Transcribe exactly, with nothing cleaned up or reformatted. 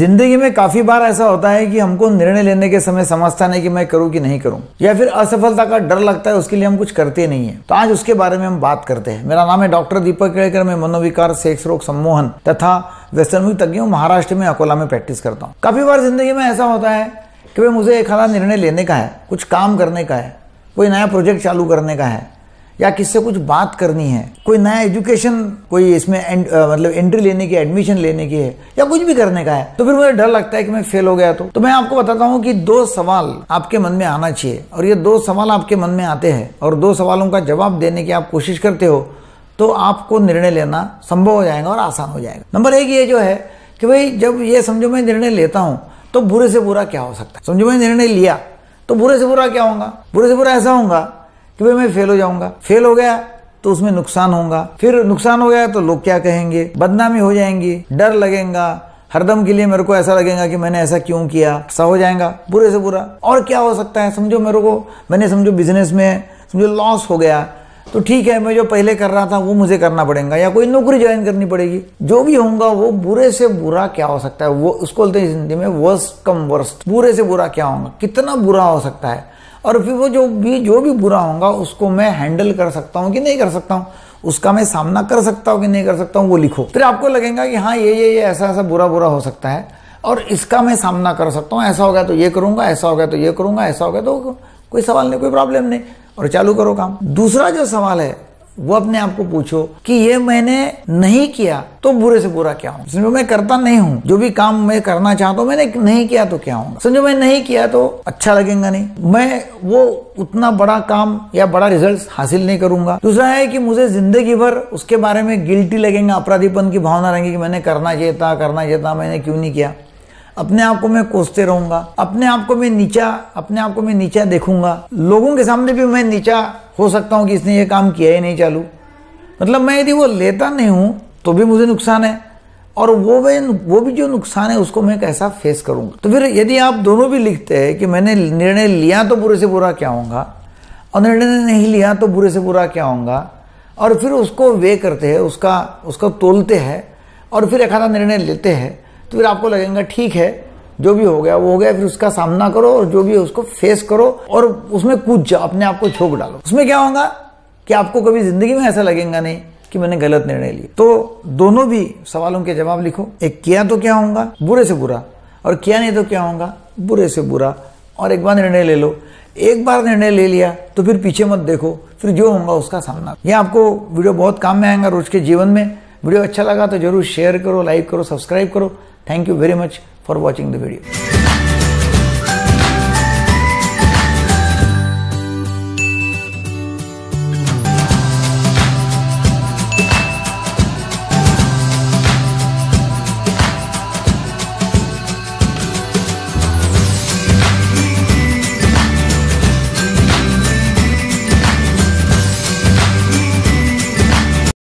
जिंदगी में काफी बार ऐसा होता है कि हमको निर्णय लेने के समय समझता नहीं कि मैं करूं कि नहीं करूं, या फिर असफलता का डर लगता है, उसके लिए हम कुछ करते नहीं है। तो आज उसके बारे में हम बात करते हैं। मेरा नाम है डॉक्टर दीपक केलकर, मैं मनोविकार, सेक्स रोग, सम्मोहन तथा व्यसनमुक्ति तज्ञ हूं। महाराष्ट्र में अकोला में प्रैक्टिस करता हूँ। काफी बार जिंदगी में ऐसा होता है कि भाई मुझे एक आधा निर्णय लेने का है, कुछ काम करने का है, कोई नया प्रोजेक्ट चालू करने का है, या किससे कुछ बात करनी है, कोई नया एजुकेशन, कोई इसमें एंड, आ, मतलब एंट्री लेने की, एडमिशन लेने की है, या कुछ भी करने का है, तो फिर मुझे डर लगता है कि मैं फेल हो गया। तो तो मैं आपको बताता हूँ कि दो सवाल आपके मन में आना चाहिए, और ये दो सवाल आपके मन में आते हैं और दो सवालों का जवाब देने की आप कोशिश करते हो तो आपको निर्णय लेना संभव हो जाएगा और आसान हो जाएगा। नंबर एक ये जो है कि भाई जब ये समझो मैं निर्णय लेता हूँ तो बुरे से बुरा क्या हो सकता है। समझो मैं निर्णय लिया तो बुरे से बुरा क्या होगा। बुरे से बुरा ऐसा होगा कि भाई मैं फेल हो जाऊंगा, फेल हो गया तो उसमें नुकसान होगा, फिर नुकसान हो गया तो लोग क्या कहेंगे, बदनामी हो जाएंगी, डर लगेगा, हरदम के लिए मेरे को ऐसा लगेगा कि मैंने ऐसा क्यों किया, ऐसा हो जाएगा बुरे से बुरा। और क्या हो सकता है, समझो मेरे को मैंने समझो बिजनेस में समझो लॉस हो गया तो ठीक है, मैं जो पहले कर रहा था वो मुझे करना पड़ेगा, या कोई नौकरी ज्वाइन करनी पड़ेगी। जो भी होगा वो बुरे से बुरा क्या हो सकता है, वो उसको बोलते हैं हिंदी में वर्स्ट कम वर्स्ट। बुरे से बुरा क्या होगा, कितना बुरा हो सकता है, और फिर वो जो भी जो भी बुरा होगा उसको मैं हैंडल कर सकता हूँ कि नहीं कर सकता हूँ, उसका मैं सामना कर सकता हूँ कि नहीं कर सकता हूँ, वो लिखो। फिर आपको लगेगा कि हाँ ये ये ये ऐसा ऐसा बुरा बुरा हो सकता है और इसका मैं सामना कर सकता हूँ, ऐसा होगा तो ये करूँगा, ऐसा होगा तो ये करूँगा, ऐसा होगा तो कोई सवाल नहीं, कोई प्रॉब्लम नहीं, और चालू करो काम। दूसरा जो सवाल है वो अपने आप को पूछो कि ये मैंने नहीं किया तो बुरे से बुरा क्या होगा। समझो मैं करता नहीं हूँ, जो भी काम मैं करना चाहता हूँ मैंने नहीं किया तो क्या होगा। समझो मैं नहीं किया तो अच्छा लगेगा नहीं, मैं वो उतना बड़ा काम या बड़ा रिजल्ट हासिल नहीं करूंगा। दूसरा है कि मुझे जिंदगी भर उसके बारे में गिल्टी लगेगा, अपराधीपन की भावना रहेगी कि मैंने करना चाहिए था, करना चाहिए था, मैंने क्यों नहीं किया। अपने आप को मैं कोसते रहूंगा, अपने आप को मैं नीचा अपने आप को मैं नीचा देखूंगा, लोगों के सामने भी मैं नीचा हो सकता हूं कि इसने ये काम किया ही नहीं चालू। मतलब मैं यदि वो लेता नहीं हूं तो भी मुझे नुकसान है, और वो मैं वो भी जो नुकसान है उसको मैं कैसा फेस करूंगा। तो फिर यदि आप दोनों भी लिखते हैं कि मैंने निर्णय लिया तो बुरे से बुरा क्या होगा और निर्णय नहीं लिया तो बुरे से बुरा क्या होगा, और फिर उसको वे करते हैं, उसका उसको तोलते हैं, और फिर एक आधा निर्णय लेते हैं, तो फिर आपको लगेगा ठीक है जो भी हो गया वो हो गया, फिर उसका सामना करो और जो भी है उसको फेस करो और उसमें कूद जाओ, अपने आप को झोंक डालो। उसमें क्या होगा कि आपको कभी जिंदगी में ऐसा लगेगा नहीं कि मैंने गलत निर्णय लिया। तो दोनों भी सवालों के जवाब लिखो, एक किया तो क्या होगा बुरे से बुरा, और किया नहीं तो क्या होगा बुरे से बुरा, और एक बार निर्णय ले लो। एक बार निर्णय ले लिया तो फिर पीछे मत देखो, फिर जो होगा उसका सामना। यह आपको वीडियो बहुत काम में आएगा रोज के जीवन में। वीडियो अच्छा लगा तो जरूर शेयर करो, लाइक करो, सब्सक्राइब करो। Thank you very much for watching the video.